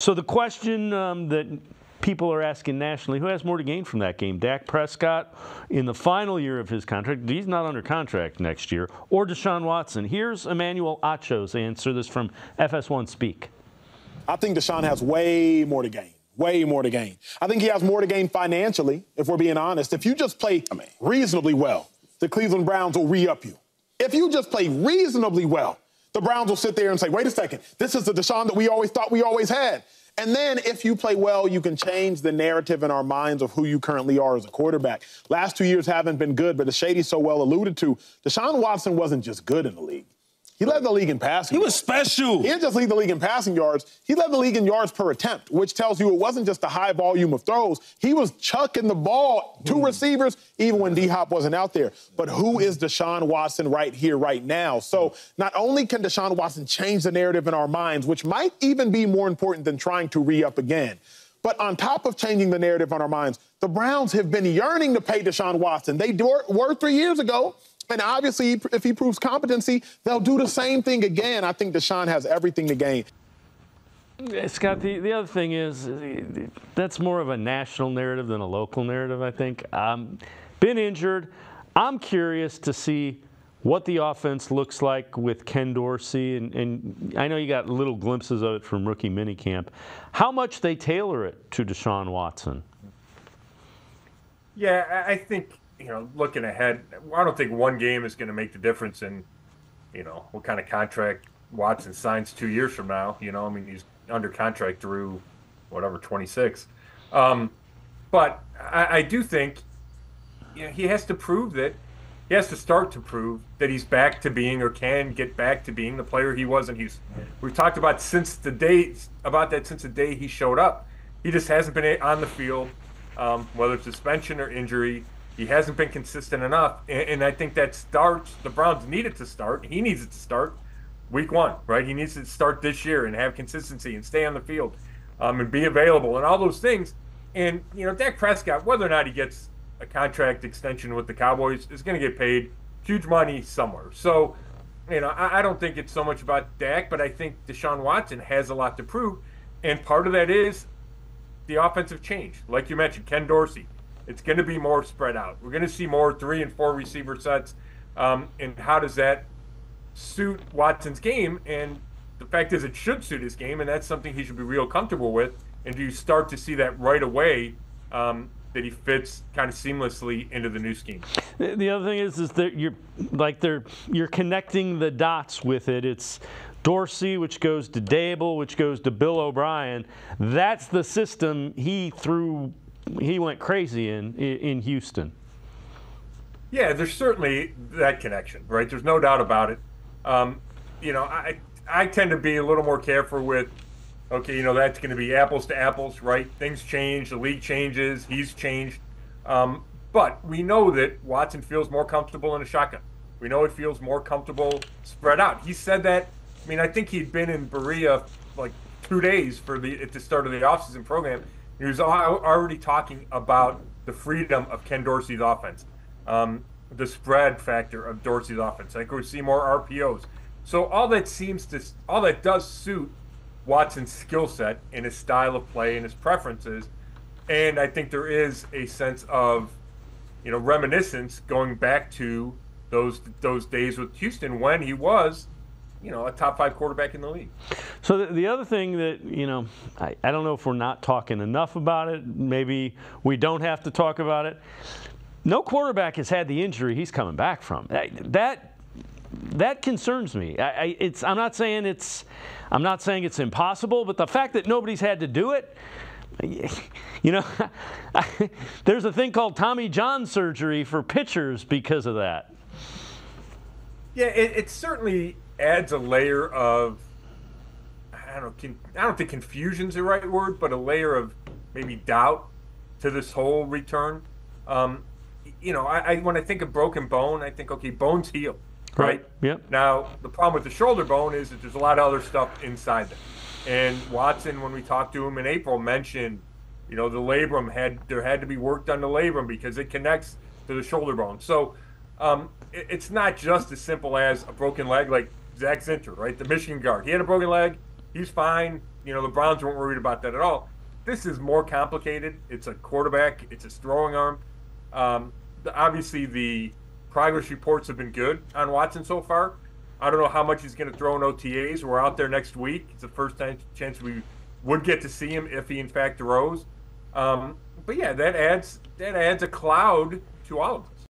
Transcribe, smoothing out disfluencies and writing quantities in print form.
So the question that people are asking nationally, who has more to gain from that game? Dak Prescott in the final year of his contract, he's not under contract next year, or Deshaun Watson? Here's Emmanuel Acho's answer, this from FS1 Speak. I think Deshaun has way more to gain. Way more to gain. I think he has more to gain financially, if we're being honest. If you just play reasonably well, the Cleveland Browns will re-up you. If you just play reasonably well, the Browns will sit there and say, wait a second, this is the Deshaun that we always thought we always had. And then if you play well, you can change the narrative in our minds of who you currently are as a quarterback. Last 2 years haven't been good, but as Shady so well alluded to, Deshaun Watson wasn't just good in the league. He led the league in passing yards. He was special. He didn't just lead the league in passing yards. He led the league in yards per attempt, which tells you it wasn't just a high volume of throws. He was chucking the ball to receivers even when D-Hop wasn't out there. But who is Deshaun Watson right here, right now? So not only can Deshaun Watson change the narrative in our minds, which might even be more important than trying to re-up again, but on top of changing the narrative on our minds, the Browns have been yearning to pay Deshaun Watson. They were 3 years ago. And obviously, if he proves competency, they'll do the same thing again. I think Deshaun has everything to gain. Scott, the other thing is that's more of a national narrative than a local narrative, I think. Been injured. I'm curious to see what the offense looks like with Ken Dorsey. And I know you got little glimpses of it from rookie minicamp. How much they tailor it to Deshaun Watson? Yeah, I think, you know, looking ahead, I don't think one game is going to make the difference in, you know, what kind of contract Watson signs 2 years from now. You know, I mean, he's under contract through whatever, 26. But I do think, you know, he has to start to prove that he's back to being, or can get back to being, the player he was in Houston. We've talked about since the day he showed up. He just hasn't been on the field, whether it's suspension or injury. He hasn't been consistent enough, and I think that starts, the Browns need it to start. He needs it to start week one, right? He needs to start this year and have consistency and stay on the field and be available and all those things. And, you know, Dak Prescott, whether or not he gets a contract extension with the Cowboys, is going to get paid huge money somewhere. So, you know, I don't think it's so much about Dak, but I think Deshaun Watson has a lot to prove, and part of that is the offensive change. Like you mentioned, Ken Dorsey. It's going to be more spread out. We're going to see more 3- and 4 receiver sets. And how does that suit Watson's game? And the fact is, it should suit his game, and that's something he should be real comfortable with. And do you start to see that right away, that he fits kind of seamlessly into the new scheme? The other thing is that you're connecting the dots with it. It's Dorsey, which goes to Dable, which goes to Bill O'Brien. That's the system he went crazy in Houston. Yeah, there's certainly that connection, right? There's no doubt about it. You know, I tend to be a little more careful with, okay, you know, that's going to be apples to apples, right? Things change, the league changes, he's changed. But we know that Watson feels more comfortable in a shotgun. We know it feels more comfortable spread out. He said that. I mean, I think he'd been in Berea like 2 days at the start of the offseason program. He was already talking about the freedom of Ken Dorsey's offense, the spread factor of Dorsey's offense. I think we see more RPOs. So all that does suit Watson's skill set and his style of play and his preferences. And I think there is a sense of, you know, reminiscence going back to those days with Houston when he was, you know, a top 5 quarterback in the league. So the other thing that, you know, I don't know if we're not talking enough about it. Maybe we don't have to talk about it. No quarterback has had the injury he's coming back from. That concerns me. I'm not saying it's impossible, but the fact that nobody's had to do it, you know, there's a thing called Tommy John surgery for pitchers because of that. Yeah, it certainly adds a layer of, I don't think confusion's the right word, but a layer of maybe doubt to this whole return. You know, when I think of broken bone, I think, okay, bones heal, right? Yep. Now, the problem with the shoulder bone is that there's a lot of other stuff inside there. And Watson, when we talked to him in April, mentioned, you know, the labrum there had to be work done to labrum because it connects to the shoulder bone. So it's not just as simple as a broken leg like Zach Zinter, right? The Michigan guard. He had a broken leg. He's fine. You know, the Browns weren't worried about that at all. This is more complicated. It's a quarterback. It's his throwing arm. Obviously, the progress reports have been good on Watson so far. I don't know how much he's going to throw in OTAs. We're out there next week. It's the first time chance we would get to see him if he in fact throws. But yeah, that adds a cloud to all of us.